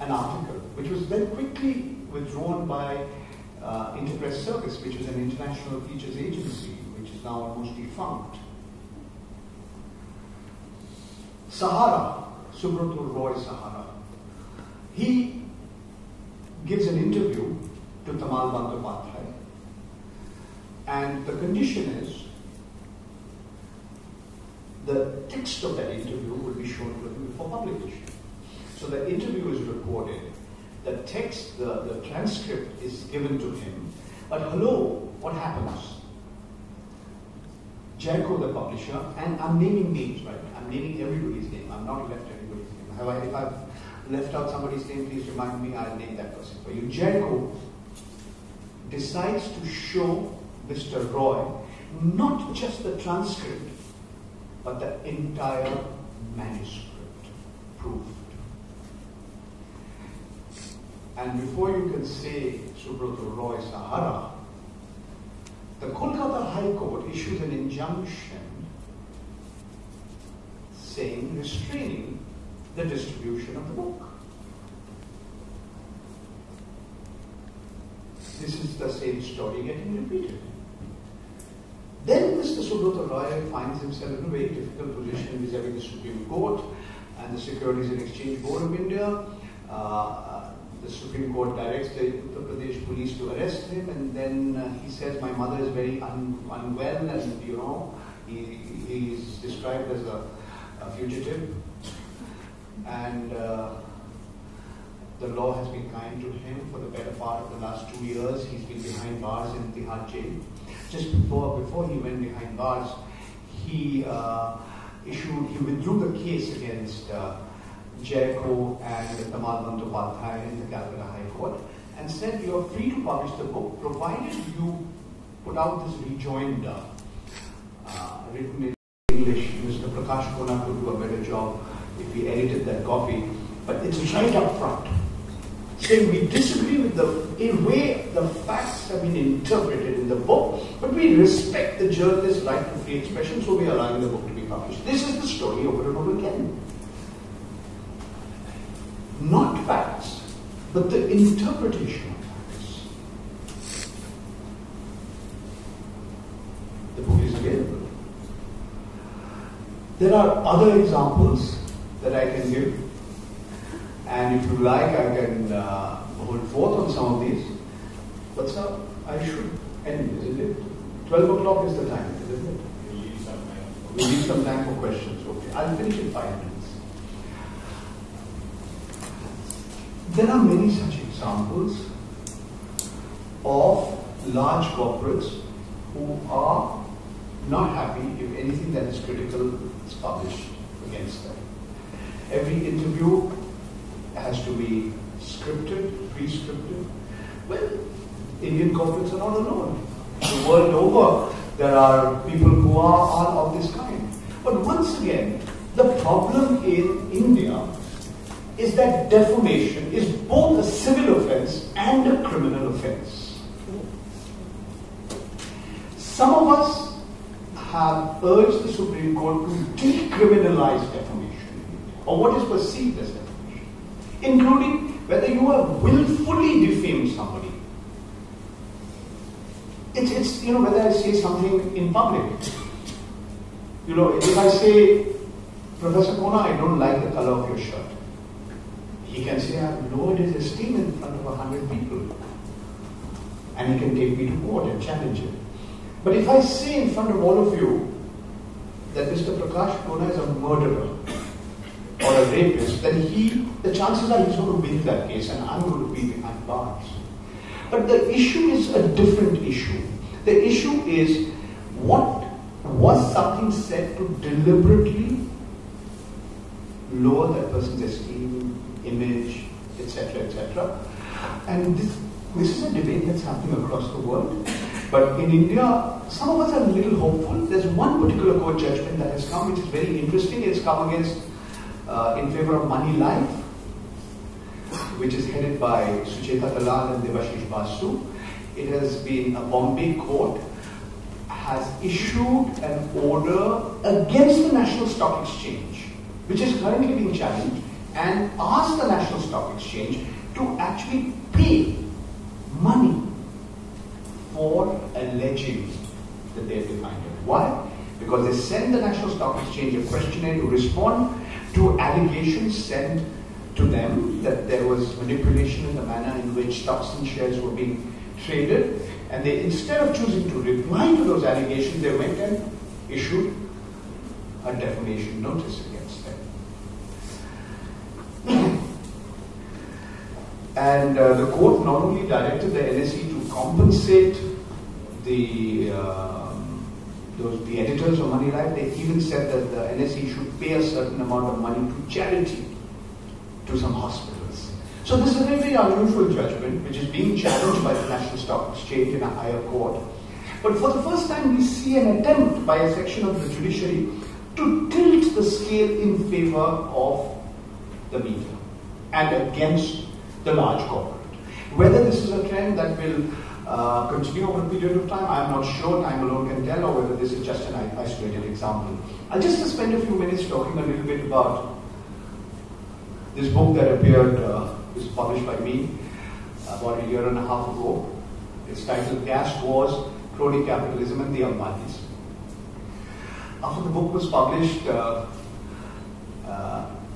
an article, which was then quickly withdrawn by Interpress Service, which is an international features agency, which is now almost defunct. Sahara, Subratul Roy Sahara. He gives an interview to Tamal Bandyopadhyay, and the condition is the text of that interview will be shown to him for publication. So the interview is recorded, the text, the transcript is given to him, but hello, what happens? Jayco, the publisher, and I'm naming names, right? I'm naming everybody's name. I'm not left anybody's name. If I've left out somebody's name, please remind me, I'll name that person for you. Jayco decides to show Mr. Roy not just the transcript, but the entire manuscript proved. And before you can say Subratul Roy Sahara, the Kolkata High Court issues an injunction saying restraining the distribution of the book. This is the same story getting repeated. Then Mr. Subratul Roy finds himself in a very difficult position vis-à-vis the Supreme Court and the Securities and Exchange Board of India. The Supreme Court directs the Uttar Pradesh police to arrest him, and then he says, my mother is very unwell, and you know, he is described as a fugitive, and the law has been kind to him for the better part of the last 2 years. He's been behind bars in Tihar jail. Just before he went behind bars, he withdrew the case against Jayco and Tamal Bandyopadhyay in the Calcutta High Court and said, you are free to publish the book provided you put out this rejoinder written in English. Mr. Prakash Kona could do a better job if he edited that copy, but it's right up front. Saying we disagree with the way the facts have been interpreted in the book, but we respect the journalist's right to free expression, so we are allowing the book to be published. This is the story over and over again. Not facts, but the interpretation of facts. The book is available. There are other examples that I can give, and if you like, I can hold forth on some of these. But sir, I should end, isn't it? 12 o'clock is the time, isn't it? We leave some time for questions. Okay, I'll finish in 5 minutes. There are many such examples of large corporates who are not happy if anything that is critical is published against them. Every interview has to be scripted, pre-scripted. Well, Indian corporates are not alone. The world over, there are people who are of this kind. But once again, the problem in India is that defamation is both a civil offense and a criminal offense. Some of us have urged the Supreme Court to decriminalize defamation, or what is perceived as defamation, including whether you have willfully defamed somebody. It's you know, whether I say something in public. You know, if I say, Professor Kona, I don't like the color of your shirt. He can say, I've lowered his esteem in front of 100 people. And he can take me to court and challenge it. But if I say in front of all of you that Mr. Prakash Kona is a murderer or a rapist, then the chances are he's going to win that case and I'm going to be behind bars. But the issue is a different issue. The issue is, what was something said to deliberately lower that person's esteem, image, etc., etc. And this is a debate that's happening across the world. But in India, some of us are a little hopeful. There's one particular court judgment that has come, which is very interesting. It's come against, in favor of Money Life, which is headed by Sucheta Talal and Devashish Basu. It has been a Bombay court has issued an order against the National Stock Exchange, which is currently being challenged, and asked the National Stock Exchange to actually pay money for alleging that they have defined it. Why? Because they send the National Stock Exchange a questionnaire to respond to allegations sent to them that there was manipulation in the manner in which stocks and shares were being traded, and they, instead of choosing to reply to those allegations, they went and issued a defamation notice against them. And the court not only directed the NSE to compensate the editors of Money Life, they even said that the NSE should pay a certain amount of money to charity, to some hospitals. So this is a very unusual judgment, which is being challenged by the National Stock Exchange in a higher court. But for the first time, we see an attempt by a section of the judiciary to tilt the scale in favor of the media and against the large corporate. Whether this is a trend that will continue over a period of time, I'm not sure, time alone can tell, or whether this is just an isolated example. I'll just spend a few minutes talking a little bit about this book that appeared, was published by me about 1.5 years ago. It's titled Gas Wars, Crony Capitalism and the Ambanis. After the book was published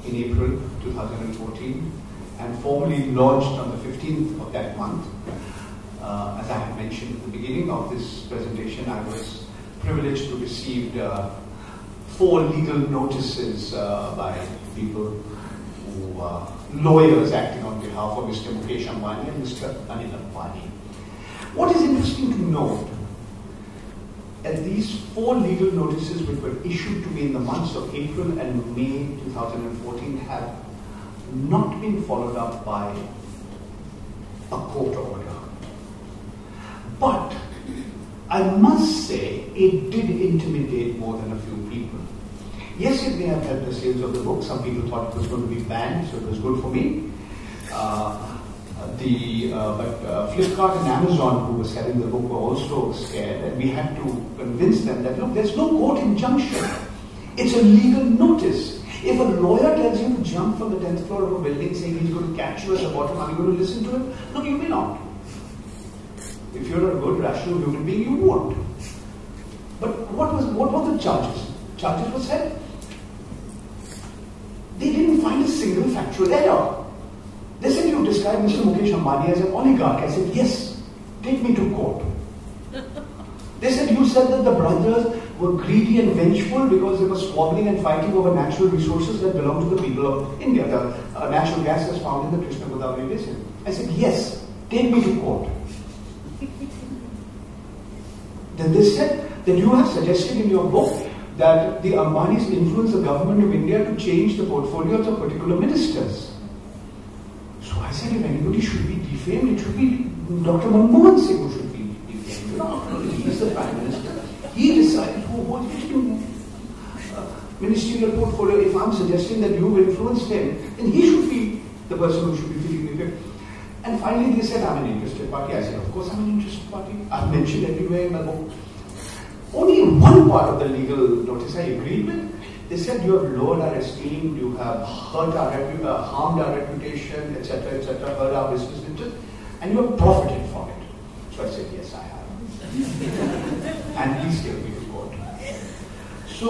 in April 2014 and formally launched on the 15th of that month, as I had mentioned at the beginning of this presentation, I was privileged to receive 4 legal notices by people, lawyers acting on behalf of Mr. Mukesh Ambani and Mr. Anil Ambani. What is interesting to note, at these 4 legal notices which were issued to me in the months of April and May 2014 have not been followed up by a court order. But I must say it did intimidate more than a few people. Yes, it may have helped the sales of the book. Some people thought it was going to be banned, so it was good for me. But Flipkart and Amazon, who were selling the book, were also scared, and we had to convince them that, look, there's no court injunction. It's a legal notice. If a lawyer tells you to jump from the 10th floor of a building saying he's going to catch you at the bottom, are you going to listen to him? No, you may not. If you're a good, rational human being, you won't. But what were the charges? Charges were set. They didn't find a single factual error. They said, you describe Mr. Mukesh Ambani as an oligarch. I said, yes, take me to court. They said, you said that the brothers were greedy and vengeful because they were squabbling and fighting over natural resources that belong to the people of India, the natural gas that's found in the Krishna Godavari basin. I said, yes, take me to court. Then they said that you have suggested in your book that the Ambanis influence the government of India to change the portfolios of particular ministers. So I said, if anybody should be defamed, it should be Dr. Manmohan Singh who should be defamed. No, he is the Prime Minister. He decides who wants to do ministerial portfolio. If I'm suggesting that you influenced him, then he should be the person who should be defamed. And finally they said, I'm an interested party. I said, of course I'm an interested party. I've mentioned everywhere in my book. Only one part of the legal notice I agreed with. They said you have lowered our esteem, you have hurt our harmed our reputation, etc., etc., hurt our business interest, and you have profited from it. So I said, yes, I have. And please take me to court. So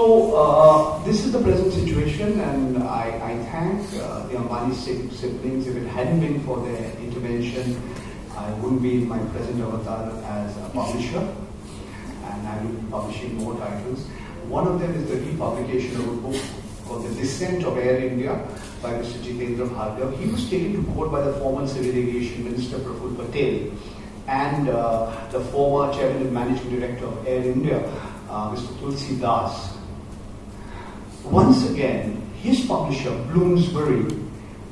this is the present situation, and I thank the Ambani siblings. If it hadn't been for their intervention, I wouldn't be in my present avatar as a publisher. And I will be publishing more titles. One of them is the republication of a book called The Descent of Air India by Mr. Jitendra Bhargav. He was taken to court by the former Civil Aviation Minister Praful Patel and the former Chairman and Managing Director of Air India, Mr. Tulsi Das. Once again, his publisher, Bloomsbury,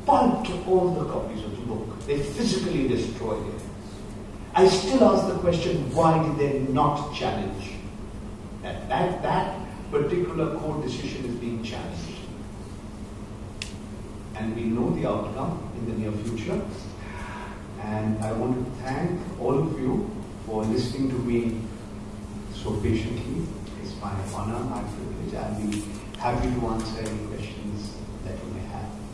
pumped all the copies of the book. They physically destroyed it. I still ask the question, why did they not challenge? That particular court decision is being challenged. And we know the outcome in the near future. And I want to thank all of you for listening to me so patiently. It's my honor, my privilege. I'll be happy to answer any questions that you may have.